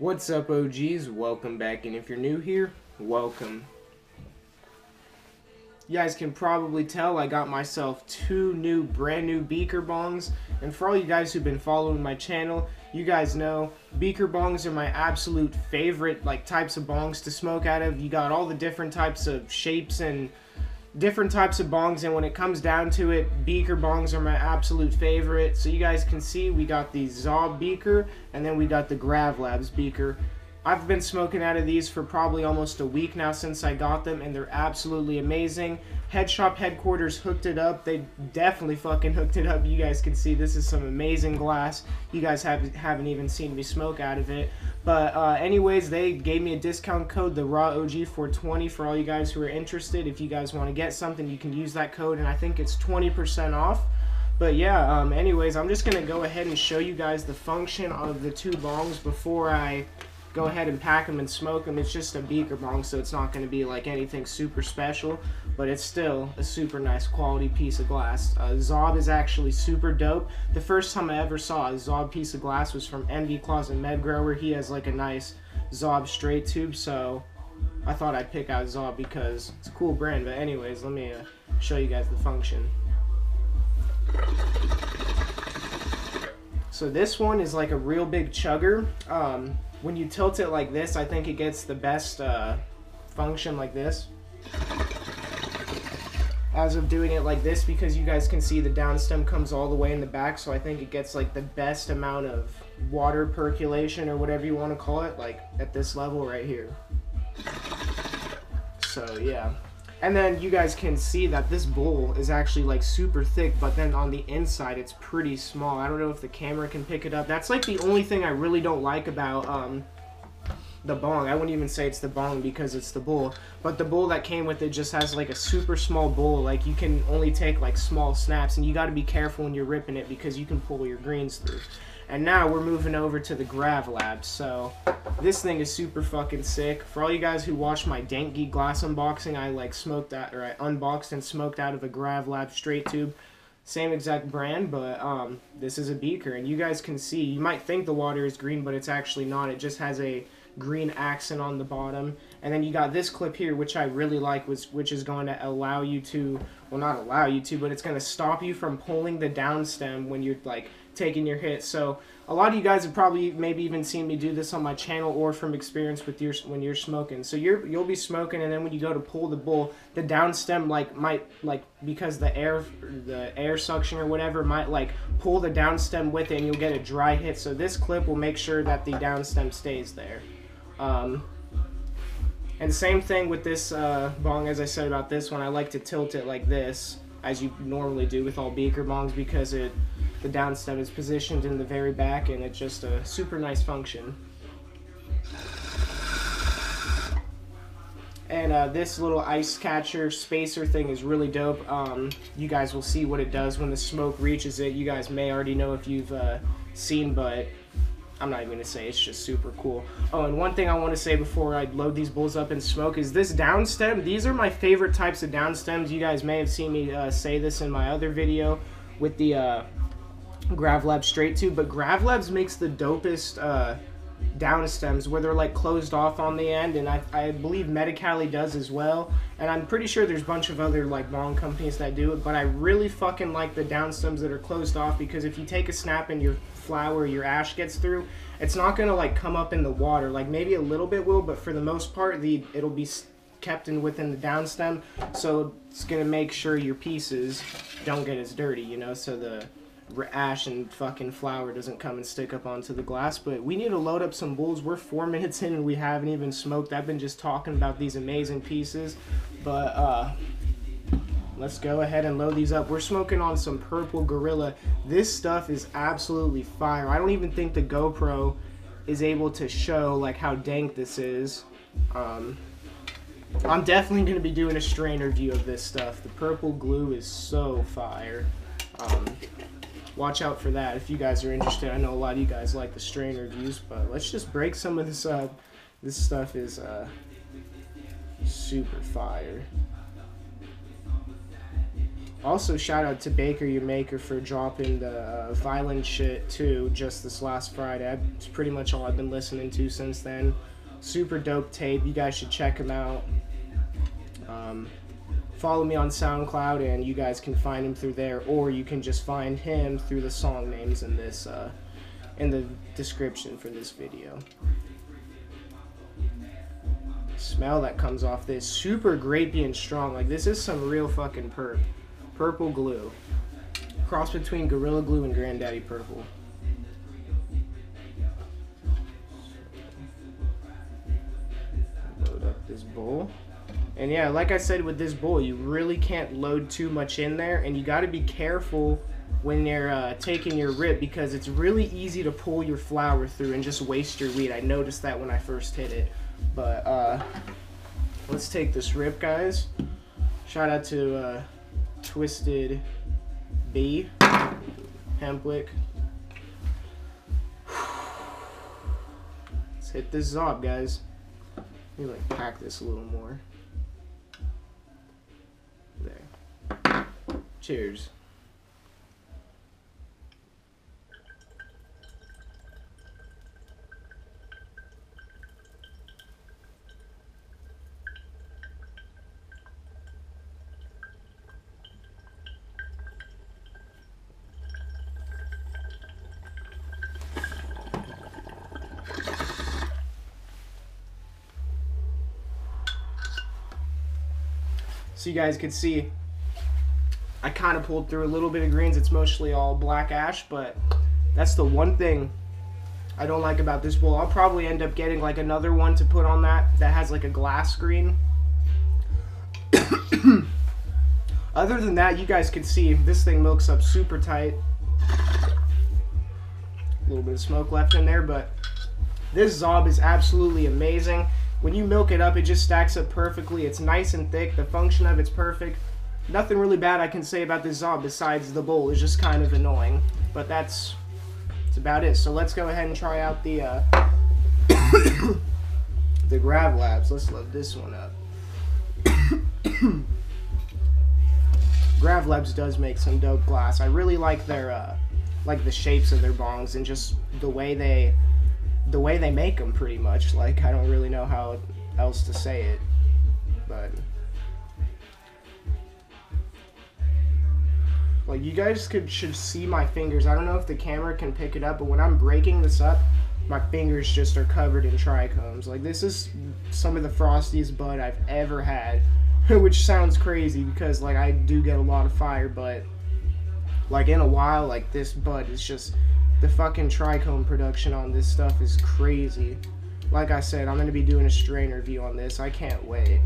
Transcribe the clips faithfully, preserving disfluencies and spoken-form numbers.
What's up, O Gs? Welcome back, and if you're new here, welcome. You guys can probably tell I got myself two new brand new Beaker Bongs, and for all you guys who've been following my channel, you guys know Beaker Bongs are my absolute favorite like types of bongs to smoke out of. You got all the different types of shapes and different types of bongs, and when it comes down to it, Beaker Bongs are my absolute favorite. So you guys can see we got the Zaw Beaker, and then we got the Grav Labs Beaker. I've been smoking out of these for probably almost a week now since I got them, and they're absolutely amazing. Headshop Headquarters hooked it up. They definitely fucking hooked it up. You guys can see this is some amazing glass. You guys have, haven't even seen me smoke out of it. But uh, anyways, they gave me a discount code, the raw O G four twenty, for all you guys who are interested. If you guys want to get something, you can use that code, and I think it's twenty percent off. But yeah, um, anyways, I'm just going to go ahead and show you guys the function of the two bongs before I go ahead and pack them and smoke them. It's just a Beaker Bong, so it's not going to be like anything super special, but it's still a super nice quality piece of glass. Uh, Zob is actually super dope. The first time I ever saw a Zob piece of glass was from Envy Closet Med Grower. He has like a nice Zob straight tube, so I thought I'd pick out Zob because it's a cool brand. But anyways, let me uh, show you guys the function. So this one is like a real big chugger. Um, When you tilt it like this, I think it gets the best uh, function like this. As of doing it like this, because you guys can see the downstem comes all the way in the back, so I think it gets like the best amount of water percolation or whatever you want to call it, like at this level right here. So yeah. And then you guys can see that this bowl is actually like super thick, but then on the inside it's pretty small. I don't know if the camera can pick it up. That's like the only thing I really don't like about um, the bong. I wouldn't even say it's the bong because it's the bowl, but the bowl that came with it just has like a super small bowl. Like you can only take like small snaps, and you got to be careful when you're ripping it because you can pull your greens through. And now we're moving over to the Grav Labs. So this thing is super fucking sick. For all you guys who watched my Dank Geek glass unboxing, I like smoked out, or I unboxed and smoked out of a Grav Lab straight tube. Same exact brand, but um, this is a Beaker, and you guys can see, you might think the water is green, but it's actually not. It just has a green accent on the bottom. And then you got this clip here, which I really like, which, which is going to allow you to, well, not allow you to, but it's going to stop you from pulling the down stem when you're like taking your hit. So a lot of you guys have probably maybe even seen me do this on my channel or from experience with your when you're smoking. So you're you'll be smoking, and then when you go to pull the bowl, the down stem like might like because the air the air suction or whatever might like pull the down stem with it, and you'll get a dry hit. So this clip will make sure that the down stem stays there. Um, and same thing with this uh, bong, as I said about this one. I like to tilt it like this, as you normally do with all Beaker Bongs, because it the downstem is positioned in the very back, and it's just a super nice function. And uh, this little ice catcher spacer thing is really dope. Um, you guys will see what it does when the smoke reaches it. You guys may already know if you've uh, seen, but I'm not even gonna say, it's just super cool. Oh, and one thing I want to say before I load these bowls up and smoke is this downstem. These are my favorite types of downstems. You guys may have seen me uh, say this in my other video with the uh, Grav Labs straight tube, but Grav Labs makes the dopest uh, down stems where they're like closed off on the end, and I, I believe Medi-Cali does as well, and I'm pretty sure there's a bunch of other like bong companies that do it, but I really fucking like the down stems that are closed off, because if you take a snap and your flower, your ash gets through, it's not gonna like come up in the water. Like maybe a little bit will, but for the most part the it'll be kept in within the down stem, so it's gonna make sure your pieces don't get as dirty, you know, so the ash and fucking flour doesn't come and stick up onto the glass. But we need to load up some bowls. We're four minutes in and we haven't even smoked. I've been just talking about these amazing pieces, but uh let's go ahead and load these up. We're smoking on some Purple Gorilla. This stuff is absolutely fire. I don't even think the GoPro is able to show like how dank this is. um I'm definitely going to be doing a strain review of this stuff. The Purple Glue is so fire. um Watch out for that if you guys are interested. I know a lot of you guys like the strain reviews, but let's just break some of this up. This stuff is uh, super fire. Also, shout out to Baker, your maker, for dropping the uh, violin shit too just this last Friday. It's pretty much all I've been listening to since then. Super dope tape. You guys should check him out. Um, follow me on SoundCloud, and you guys can find him through there, or you can just find him through the song names in this uh, in the description for this video. Smell that comes off this, super grapey and strong. Like, this is some real fucking perp. Purple Glue, cross between Gorilla Glue and Granddaddy Purple. Load up this bowl. And yeah, like I said, with this bowl, you really can't load too much in there, and you got to be careful when you're uh, taking your rip, because it's really easy to pull your flour through and just waste your weed. I noticed that when I first hit it. But uh, let's take this rip, guys. Shout out to uh, Twisted B, Hemplick. Let's hit this zob, guys. Let me like pack this a little more. There. Cheers. So you guys could see, I kind of pulled through a little bit of greens. It's mostly all black ash, but that's the one thing I don't like about this bowl. I'll probably end up getting like another one to put on that that has like a glass green. Other than that, you guys could see this thing milks up super tight. A little bit of smoke left in there, but this zob is absolutely amazing. When you milk it up, it just stacks up perfectly. It's nice and thick. The function of it's perfect. Nothing really bad I can say about this zob besides the bowl is just kind of annoying. But that's, that's about it. So let's go ahead and try out the uh, the Grav Labs. Let's load this one up. Grav Labs does make some dope glass. I really like their uh, like the shapes of their bongs and just the way they. the way they make them, pretty much. Like, I don't really know how else to say it, but like, you guys could should see my fingers. I don't know if the camera can pick it up, but when I'm breaking this up, my fingers just are covered in trichomes. Like, this is some of the frostiest bud I've ever had, which sounds crazy because like I do get a lot of fire, but like in a while, like this bud is just, the fucking trichome production on this stuff is crazy. Like I said, I'm going to be doing a strain review on this. I can't wait.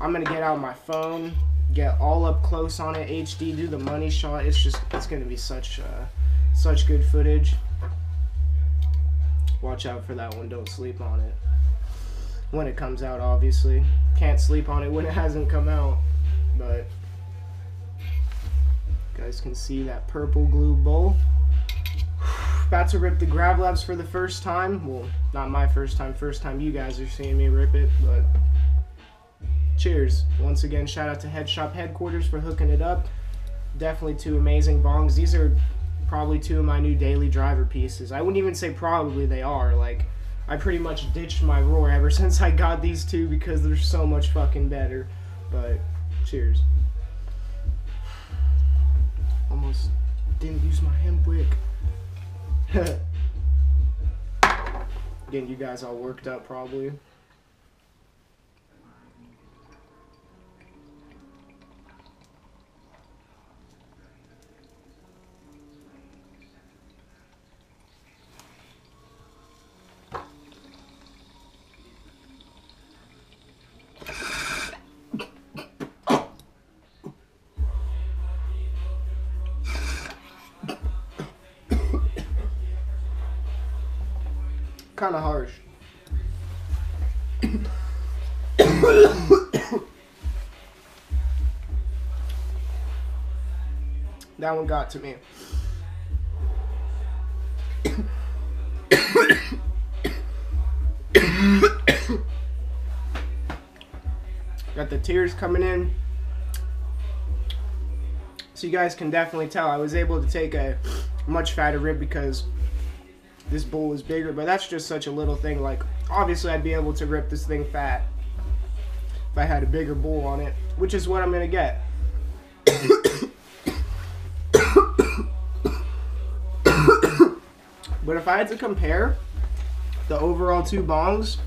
I'm going to get out my phone, get all up close on it, H D, do the money shot. It's just, it's going to be such, uh, such good footage. Watch out for that one. Don't sleep on it. When it comes out, obviously. Can't sleep on it when it hasn't come out. But you guys can see that Purple Glue bowl. About to rip the Grav Labs for the first time. Well, not my first time, first time you guys are seeing me rip it, but cheers. Once again, shout out to Headshop Headquarters for hooking it up. Definitely two amazing bongs. These are probably two of my new daily driver pieces. I wouldn't even say probably, they are. Like, I pretty much ditched my Roar ever since I got these two because they're so much fucking better. But cheers. Almost didn't use my hemp wick. Getting you guys all worked up, probably. Kind of harsh. That one got to me. Got the tears coming in. So you guys can definitely tell I was able to take a much fatter rib because this bull was bigger, but that's just such a little thing. Like, obviously I'd be able to rip this thing fat if I had a bigger bull on it, which is what I'm gonna get. But if I had to compare the overall two bongs,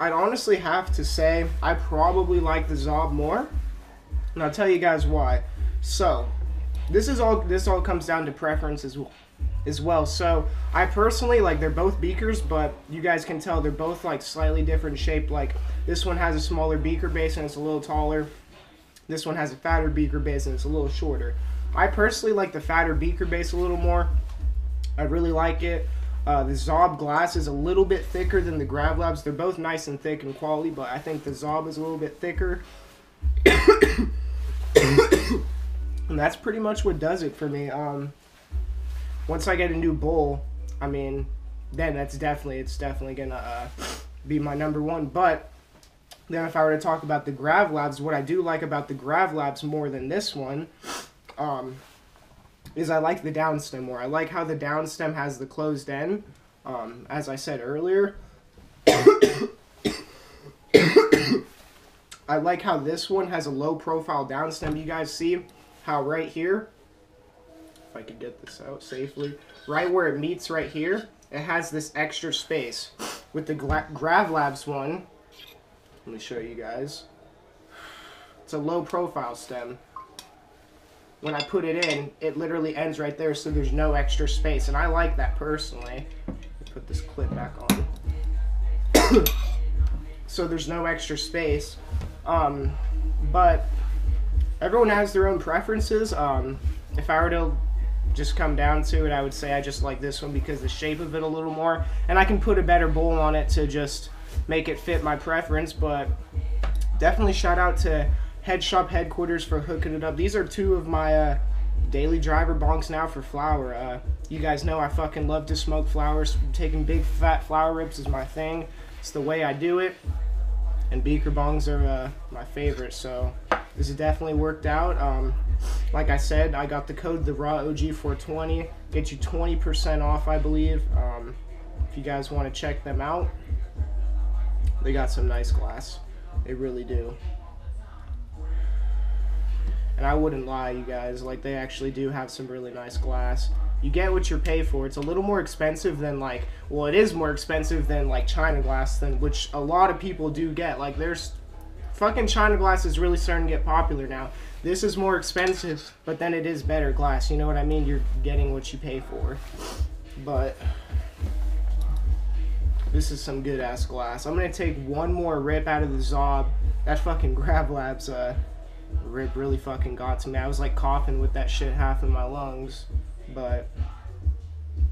I'd honestly have to say I probably like the Zob more, and I'll tell you guys why. So this is all this all comes down to preference as well as well so I personally like, they're both beakers, but you guys can tell they're both like slightly different shaped. Like, this one has a smaller beaker base and it's a little taller. This one has a fatter beaker base and it's a little shorter. I personally like the fatter beaker base a little more. I really like it. Uh, the Zob glass is a little bit thicker than the Grav Labs. They're both nice and thick and quality, but I think the Zob is a little bit thicker. And that's pretty much what does it for me. Um, once I get a new bowl, I mean, then that's definitely, it's definitely gonna uh, be my number one. But then if I were to talk about the Grav Labs, what I do like about the Grav Labs more than this one, um, is I like the downstem more. I like how the downstem has the closed end, um, as I said earlier. I like how this one has a low profile downstem. You guys see how right here, if I could get this out safely, right where it meets right here, it has this extra space. With the Grav Labs one, let me show you guys, it's a low profile stem. When I put it in, it literally ends right there, so there's no extra space, and I like that personally. Put this clip back on. So there's no extra space, um, but everyone has their own preferences. Um, if I were to just come down to it, I would say I just like this one because the shape of it a little more, and I can put a better bowl on it to just make it fit my preference. But definitely shout out to Headshop Headquarters for hooking it up. These are two of my uh, daily driver bongs now for flour. Uh, you guys know I fucking love to smoke flowers. Taking big fat flour rips is my thing. It's the way I do it. And beaker bongs are uh, my favorite. So this has definitely worked out. Um, like I said, I got the code, the raw O G four twenty. Get you twenty percent off, I believe. Um, if you guys want to check them out, they got some nice glass. They really do. And I wouldn't lie, you guys, like, they actually do have some really nice glass. You get what you pay for. It's a little more expensive than, like, well, it is more expensive than, like, China glass, than which a lot of people do get. Like, there's, fucking China glass is really starting to get popular now. This is more expensive, but then it is better glass. You know what I mean? You're getting what you pay for. But this is some good-ass glass. I'm going to take one more rip out of the Zob. That fucking Grav Labs, uh... rib really fucking got to me. I was like coughing with that shit half in my lungs. But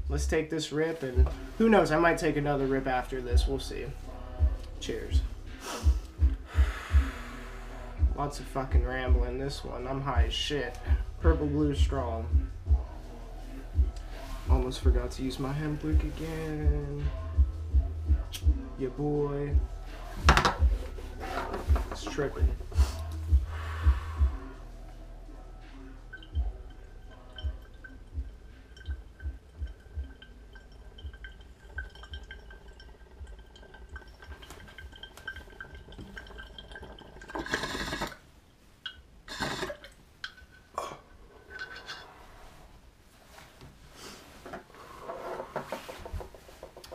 let's take this rip, and who knows, I might take another rip after this. We'll see. Cheers. Lots of fucking rambling this one. I'm high as shit. Purple Glue strong. Almost forgot to use my Hemplick again. Yeah, boy. It's tripping.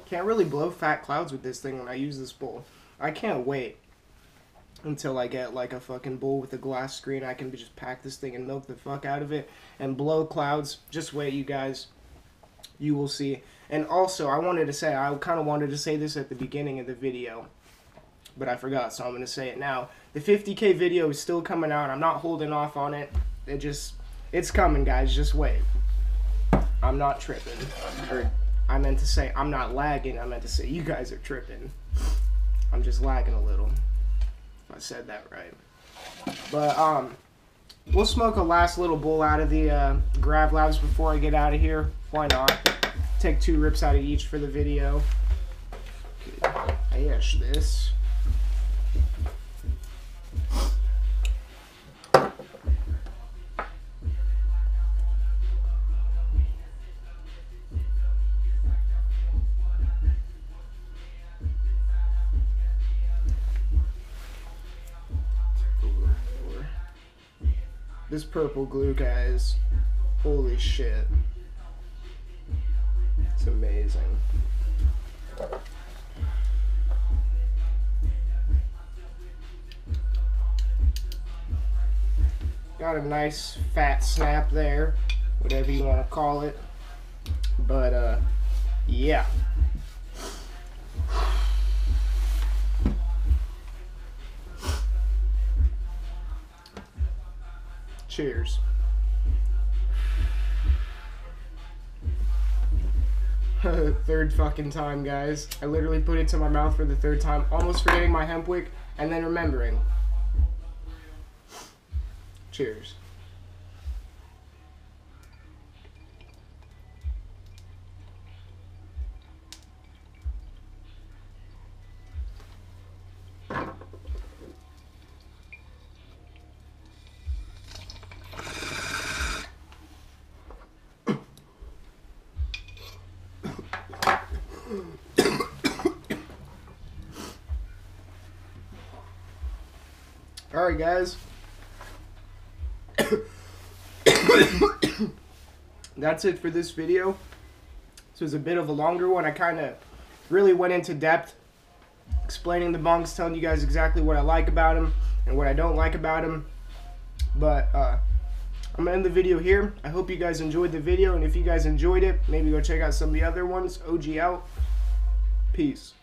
Can't really blow fat clouds with this thing when I use this bowl. I can't wait until I get like a fucking bowl with a glass screen. I can just pack this thing and milk the fuck out of it and blow clouds. Just wait, you guys. You will see. And also, I wanted to say, I kind of wanted to say this at the beginning of the video, but I forgot, so I'm going to say it now. The fifty K video is still coming out. I'm not holding off on it. It just, it's coming, guys. Just wait. I'm not tripping. Or, I meant to say, I'm not lagging. I meant to say, you guys are tripping. I'm just lagging a little. If I said that right. But, um, we'll smoke a last little bowl out of the uh, Grav Labs before I get out of here. Why not? Take two rips out of each for the video. Okay. Ash this. This purple glue, guys, holy shit. It's amazing. Got a nice fat snap there, whatever you want to call it. But, uh, yeah. Cheers. Third fucking time, guys. I literally put it to my mouth for the third time, almost forgetting my Hemplick, and then remembering. Cheers. All right, guys, that's it for this video. This was a bit of a longer one. I kind of really went into depth explaining the bongs, telling you guys exactly what I like about them and what I don't like about them. But uh, I'm going to end the video here. I hope you guys enjoyed the video, and if you guys enjoyed it, maybe go check out some of the other ones. O G L. Peace.